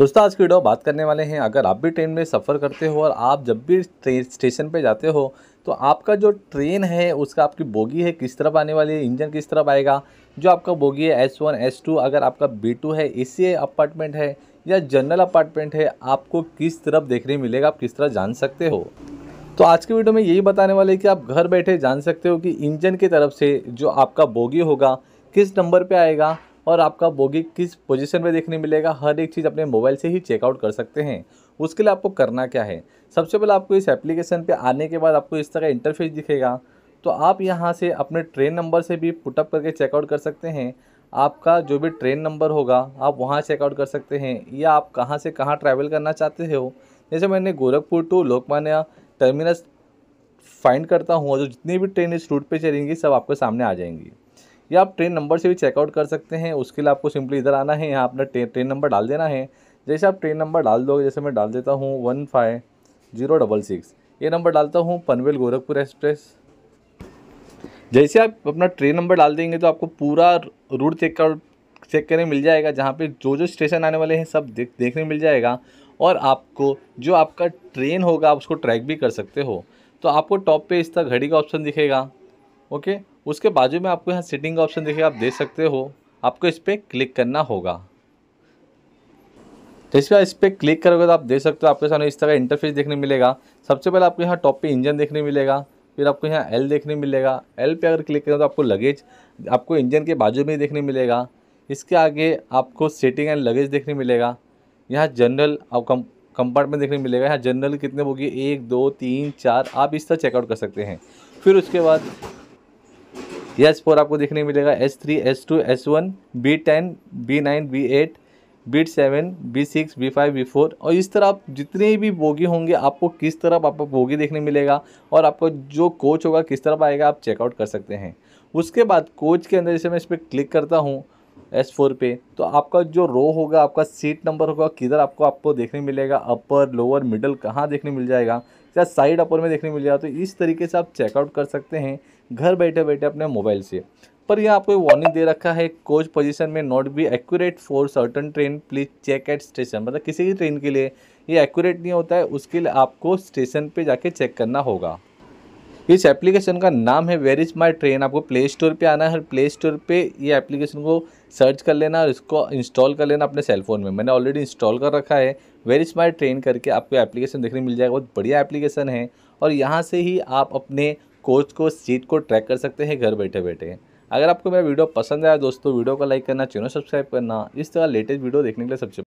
दोस्तों आज की वीडियो बात करने वाले हैं, अगर आप भी ट्रेन में सफ़र करते हो और आप जब भी ट्रेन स्टेशन पे जाते हो तो आपका जो ट्रेन है उसका आपकी बोगी है किस तरफ आने वाली है, इंजन किस तरफ आएगा। जो आपका बोगी है S1 S2, अगर आपका B2 है, AC अपार्टमेंट है या जनरल अपार्टमेंट है, आपको किस तरफ देखने मिलेगा, आप किस तरह जान सकते हो। तो आज के वीडियो में यही बताने वाले कि आप घर बैठे जान सकते हो कि इंजन की तरफ से जो आपका बोगी होगा किस नंबर पर आएगा और आपका बोगी किस पोजीशन पे देखने मिलेगा। हर एक चीज़ अपने मोबाइल से ही चेकआउट कर सकते हैं। उसके लिए आपको करना क्या है, सबसे पहले आपको इस एप्लीकेशन पे आने के बाद आपको इस तरह इंटरफेस दिखेगा। तो आप यहाँ से अपने ट्रेन नंबर से भी पुटअप करके चेकआउट कर सकते हैं। आपका जो भी ट्रेन नंबर होगा आप वहाँ चेकआउट कर सकते हैं, या आप कहाँ से कहाँ ट्रैवल करना चाहते हो। जैसे मैंने Gorakhpur to Lokmanya terminus find करता हूँ, जो जितनी भी ट्रेन इस रूट पर चलेंगी सब आपके सामने आ जाएंगी, या आप ट्रेन नंबर से भी चेकआउट कर सकते हैं। उसके लिए आपको सिंपली इधर आना है, यहाँ अपना ट्रेन नंबर डाल देना है। जैसे आप ट्रेन नंबर डाल दोगे, जैसे मैं डाल देता हूँ 15066, ये नंबर डालता हूँ पनवेल गोरखपुर एक्सप्रेस। जैसे आप अपना ट्रेन नंबर डाल देंगे तो आपको पूरा रूट चेक करने मिल जाएगा, जहाँ पे जो जो स्टेशन आने वाले हैं सब देखने मिल जाएगा। और आपको जो आपका ट्रेन होगा आप उसको ट्रैक भी कर सकते हो। तो आपको टॉप पे इस तरह घड़ी का ऑप्शन दिखेगा, ओके। उसके बाजू में आपको यहाँ सेटिंग का ऑप्शन दिखेगा, आप देख सकते हो। आपको इस पर क्लिक करना होगा। जैसे आप इस पर क्लिक करोगे तो आप देख सकते हो आपके सामने इस तरह इंटरफेस देखने मिलेगा। सबसे पहले आपको यहाँ टॉप पे इंजन देखने मिलेगा, फिर आपको यहाँ एल देखने मिलेगा। एल पे अगर क्लिक करें तो आपको लगेज आपको इंजन के बाजू में देखने मिलेगा। इसके आगे आपको सेटिंग एंड लगेज देखने मिलेगा। यहाँ जनरल आपको कंपार्टमेंट देखने मिलेगा। यहाँ जनरल कितने बोगी 1 2 3 4 आप इस तरह चेकआउट कर सकते हैं। फिर उसके बाद S4 आपको देखने मिलेगा, S3 S2 S1 B10 B9 B8 B7 B6 B5 B4 और इस तरह आप जितने भी बोगी होंगे आपको किस तरफ आपको बोगी देखने मिलेगा और आपको जो कोच होगा किस तरफ आएगा आप चेकआउट कर सकते हैं। उसके बाद कोच के अंदर जैसे मैं इस पर क्लिक करता हूँ S4 पे, तो आपका जो रो होगा आपका सीट नंबर होगा किधर आपको देखने मिलेगा, अपर लोअर मिडल कहाँ देखने मिल जाएगा, या साइड अपर में देखने मिल जाएगा। तो इस तरीके से आप चेकआउट कर सकते हैं घर बैठे बैठे अपने मोबाइल से। पर यहाँ आपको वार्निंग दे रखा है, कोच पोजीशन में not be accurate for certain train, please check at station. मतलब किसी भी ट्रेन के लिए ये एक्यूरेट नहीं होता है, उसके लिए आपको स्टेशन पे जाके चेक करना होगा। इस एप्लीकेशन का नाम है वेयर इज़ माई ट्रेन। आपको प्ले स्टोर पर आना है और प्ले स्टोर पर ये एप्लीकेशन को सर्च कर लेना और इसको इंस्टॉल कर लेना अपने सेलफोन में। मैंने ऑलरेडी इंस्टॉल कर रखा है, वेयर इज़ माई ट्रेन करके आपको एप्लीकेशन देखने मिल जाएगा। बहुत बढ़िया एप्लीकेशन है और यहाँ से ही आप अपने कोच को सीट को ट्रैक कर सकते हैं घर बैठे बैठे। अगर आपको मेरा वीडियो पसंद आया दोस्तों, वीडियो को लाइक करना, चैनल सब्सक्राइब करना। इस तरह लेटेस्ट वीडियो देखने के लिए सबसे